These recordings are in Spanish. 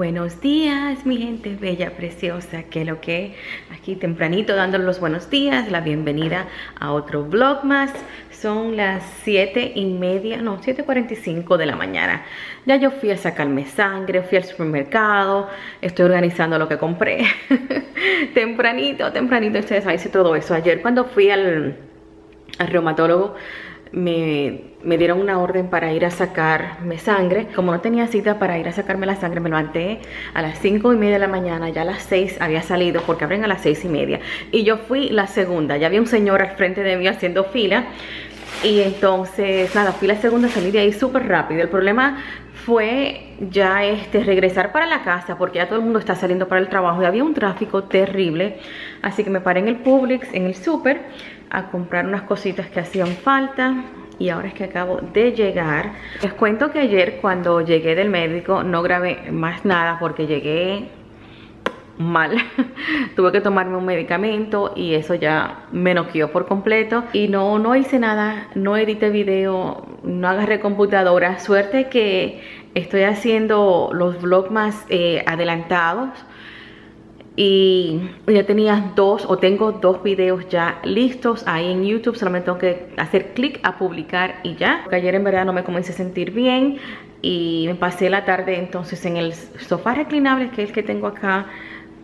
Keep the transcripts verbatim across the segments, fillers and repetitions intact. Buenos días, mi gente bella, preciosa, que lo que aquí tempranito dándoles los buenos días, la bienvenida a otro vlog más. Son las siete y media, no, siete cuarenta y cinco de la mañana. Ya yo fui a sacarme sangre, fui al supermercado, estoy organizando lo que compré. Tempranito, tempranito, ustedes saben, hice todo eso. Ayer cuando fui al, al reumatólogo, Me, me dieron una orden para ir a sacarme sangre. Como no tenía cita para ir a sacarme la sangre, me levanté a las cinco y media de la mañana. Ya a las seis había salido, porque abren a las seis y media, y yo fui la segunda. Ya había un señor al frente de mí haciendo fila, y entonces nada, fui la segunda, salí de ahí súper rápido. El problema fue ya este regresar para la casa, porque ya todo el mundo está saliendo para el trabajo y había un tráfico terrible. Así que me paré en el Publix, en el súper, a comprar unas cositas que hacían falta. Y ahora es que acabo de llegar. Les cuento que ayer cuando llegué del médico no grabé más nada porque llegué mal. Tuve que tomarme un medicamento y eso ya me noqueó por completo. Y no, no hice nada, no edité video, no agarré computadora. Suerte que estoy haciendo los vlogs más eh, adelantados. Y ya tenía dos o tengo dos videos ya listos ahí en YouTube. Solamente tengo que hacer clic a publicar y ya. Porque ayer en verdad no me comencé a sentir bien y me pasé la tarde entonces en el sofá reclinable, que es el que tengo acá,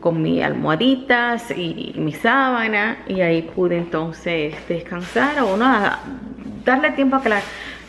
con mis almohaditas y mi sábana. Y ahí pude entonces descansar o nada, darle tiempo a que el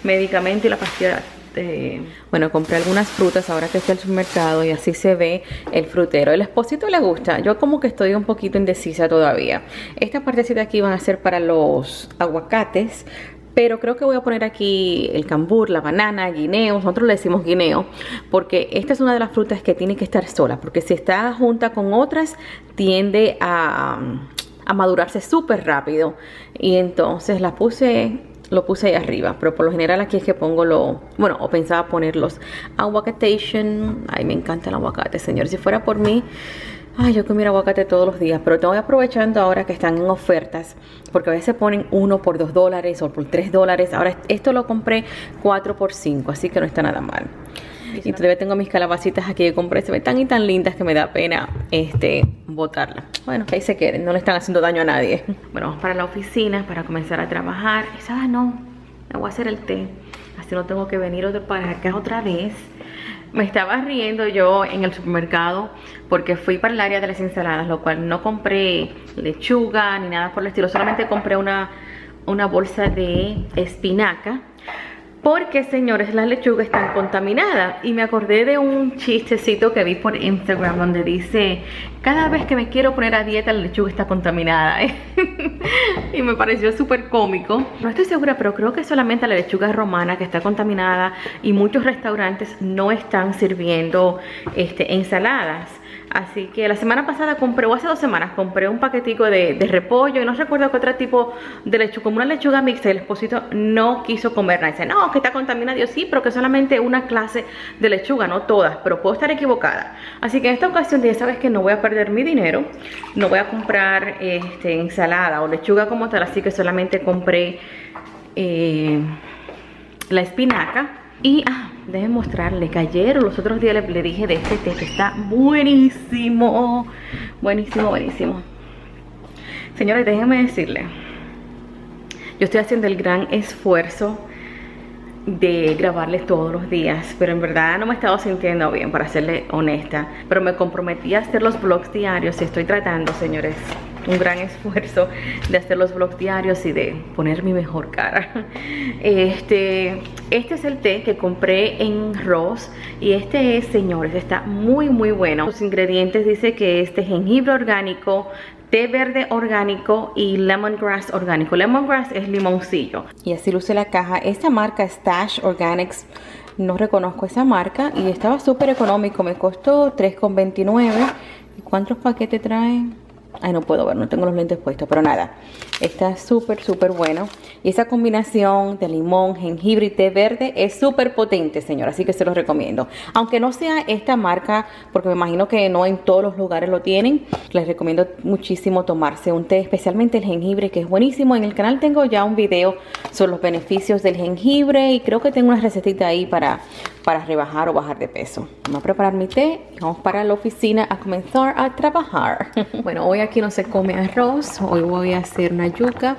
medicamento y la pastilla... Eh, bueno, compré algunas frutas ahora que fui al supermercado y así se ve el frutero. El esposito le gusta, yo como que estoy un poquito indecisa todavía. Esta partecita aquí van a ser para los aguacates, pero creo que voy a poner aquí el cambur, la banana, guineo. Nosotros le decimos guineo porque esta es una de las frutas que tiene que estar sola, porque si está junta con otras tiende a, a madurarse súper rápido. Y entonces la puse... Lo puse ahí arriba, pero por lo general aquí es que pongo lo... Bueno, o pensaba ponerlos. Aguacatation. Ay, me encanta el aguacate, señor. Si fuera por mí, ay, yo comiera aguacate todos los días. Pero estoy aprovechando ahora que están en ofertas, porque a veces ponen uno por dos dólares o por tres dólares. Ahora esto lo compré cuatro por cinco, así que no está nada mal. Y todavía tengo mis calabacitas aquí que compré. Se ven tan y tan lindas que me da pena este botarlas. Bueno, que ahí se queden, no le están haciendo daño a nadie. Bueno, vamos para la oficina para comenzar a trabajar. Esa ah, no, me voy a hacer el té, así no tengo que venir para acá otra vez. Me estaba riendo yo en el supermercado porque fui para el área de las ensaladas, lo cual no compré lechuga ni nada por el estilo. Solamente compré una, una bolsa de espinaca, porque, señores, las lechugas están contaminadas. Y me acordé de un chistecito que vi por Instagram donde dice: cada vez que me quiero poner a dieta, la lechuga está contaminada. Y me pareció súper cómico. No estoy segura, pero creo que solamente la lechuga romana que está contaminada. Y muchos restaurantes no están sirviendo este, ensaladas. Así que la semana pasada compré, o hace dos semanas, compré un paquetico de, de repollo. Y no recuerdo qué otro tipo de lechuga, como una lechuga mixta. Y el esposito no quiso comerla. Dice, no, que está contaminada. Yo, sí, pero que solamente una clase de lechuga, no todas. Pero puedo estar equivocada. Así que en esta ocasión ya sabes que no voy a perder mi dinero. No voy a comprar este, ensalada o lechuga como tal. Así que solamente compré eh, la espinaca. Y, ah, déjenme mostrarles que ayer o los otros días les, les dije de este té que está buenísimo. Buenísimo, buenísimo. Señores, déjenme decirles, yo estoy haciendo el gran esfuerzo de grabarles todos los días, pero en verdad no me he estado sintiendo bien, para serle honesta. Pero me comprometí a hacer los vlogs diarios y estoy tratando, señores, un gran esfuerzo de hacer los vlogs diarios y de poner mi mejor cara. Este, este es el té que compré en Ross. Y este es, señores, está muy muy bueno. Los ingredientes dice que este es jengibre orgánico, té verde orgánico y lemongrass orgánico. Lemongrass es limoncillo. Y así luce la caja. Esta marca Stash Organics, no reconozco esa marca. Y estaba súper económico, me costó tres con veintinueve. ¿Y cuántos paquetes traen? Ay, no puedo ver, no tengo los lentes puestos, pero nada, está súper, súper bueno. Y esa combinación de limón, jengibre y té verde es súper potente, señor, así que se los recomiendo. Aunque no sea esta marca, porque me imagino que no en todos los lugares lo tienen, les recomiendo muchísimo tomarse un té, especialmente el jengibre, que es buenísimo. En el canal tengo ya un video sobre los beneficios del jengibre y creo que tengo una recetita ahí para para rebajar o bajar de peso. Vamos a preparar mi té y vamos para la oficina a comenzar a trabajar. Bueno, hoy aquí no se come arroz. Hoy voy a hacer una yuca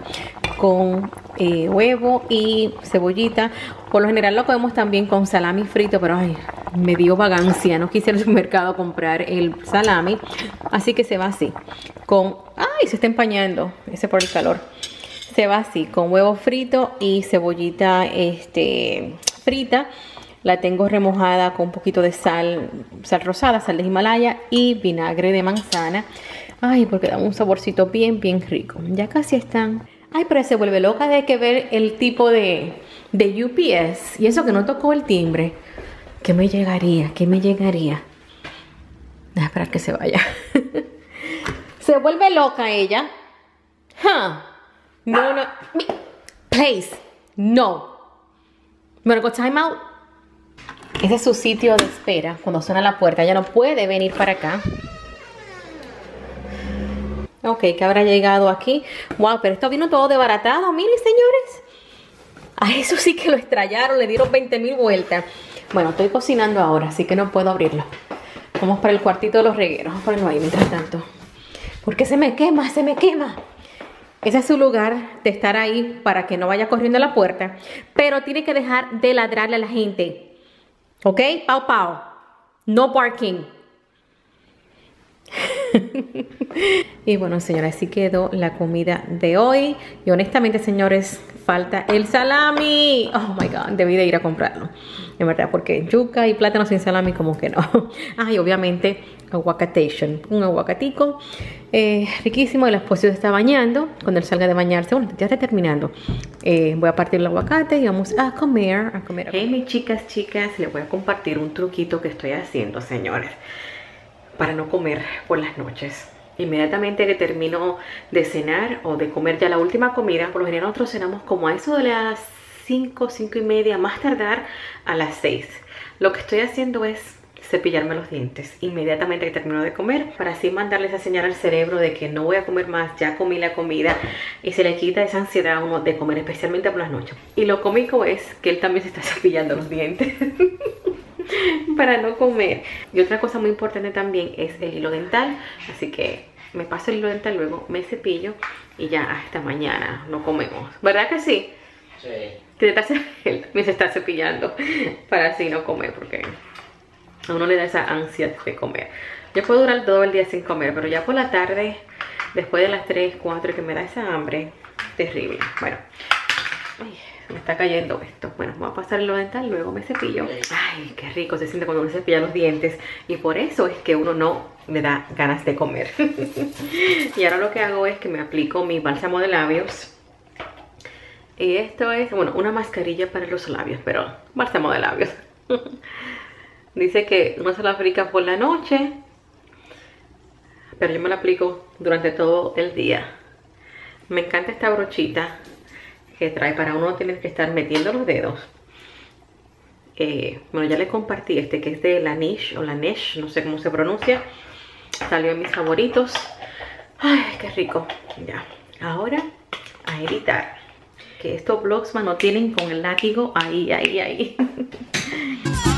con eh, huevo y cebollita. Por lo general lo comemos también con salami frito, pero ay, me dio vagancia. No quise ir al supermercado a comprar el salami, así que se va así. Con... ¡Ay! Se está empañando. Ese por el calor. Se va así, con huevo frito y cebollita este, frita. La tengo remojada con un poquito de sal, sal rosada, sal de Himalaya y vinagre de manzana. Ay, porque da un saborcito bien, bien rico. Ya casi están. Ay, pero se vuelve loca de que ver el tipo de, de U P S. Y eso que no tocó el timbre. ¿Qué me llegaría? ¿Qué me llegaría? Voy a esperar que se vaya. Se vuelve loca ella. Huh. No, no. Please. No. Bueno, go time out. Ese es su sitio de espera. Cuando suena la puerta, ella no puede venir para acá. Ok, que habrá llegado aquí. Wow, pero esto vino todo desbaratado. Miren, señores. A eso sí que lo estrellaron. Le dieron veinte mil vueltas. Bueno, estoy cocinando ahora, así que no puedo abrirlo. Vamos para el cuartito de los regueros. Vamos a ponerlo ahí mientras tanto. Porque se me quema, se me quema. Ese es su lugar de estar ahí para que no vaya corriendo a la puerta. Pero tiene que dejar de ladrarle a la gente. ¿Ok? Pau, pau. No barking. Y bueno, señores, así quedó la comida de hoy. Y honestamente, señores, falta el salami. Oh, my God. Debí de ir a comprarlo. En verdad, porque yuca y plátano sin salami como que no. Ah, y obviamente aguacatation. Un aguacatico. Eh, riquísimo. El esposo se está bañando. Cuando él salga de bañarse, bueno, ya está terminando. Eh, voy a partir el aguacate y vamos a comer. A comer. Hey, mis chicas, chicas. Les voy a compartir un truquito que estoy haciendo, señores, para no comer por las noches. Inmediatamente que termino de cenar o de comer ya la última comida, por lo general nosotros cenamos como a eso de las cinco, cinco y media, más tardar a las seis. Lo que estoy haciendo es cepillarme los dientes inmediatamente que termino de comer, para así mandarles a señal al cerebro de que no voy a comer más, ya comí la comida, y se le quita esa ansiedad a uno de comer, especialmente por las noches. Y lo cómico es que él también se está cepillando los dientes para no comer. Y otra cosa muy importante también es el hilo dental, así que me paso el hilo dental, luego me cepillo y ya hasta mañana no comemos. ¿Verdad que sí? Sí. Que me se está cepillando para así no comer, porque a uno le da esa ansia de comer. Yo puedo durar todo el día sin comer, pero ya por la tarde, después de las tres, cuatro, que me da esa hambre terrible. Bueno, ay, me está cayendo esto. Bueno, voy a pasar el dental, luego me cepillo. Ay, qué rico se siente cuando uno cepilla los dientes. Y por eso es que uno no me da ganas de comer. Y ahora lo que hago es que me aplico mi bálsamo de labios. Y esto es, bueno, una mascarilla para los labios, pero bálsamo de labios. Dice que no se la aplica por la noche, pero yo me la aplico durante todo el día. Me encanta esta brochita que trae para uno tener que estar metiendo los dedos. Eh, bueno, ya les compartí este que es de La Niche o La Niche, no sé cómo se pronuncia. Salió en mis favoritos. Ay, qué rico. Ya, ahora a editar. Que estos vlogs, man, no tienen con el látigo ahí, ahí, ahí.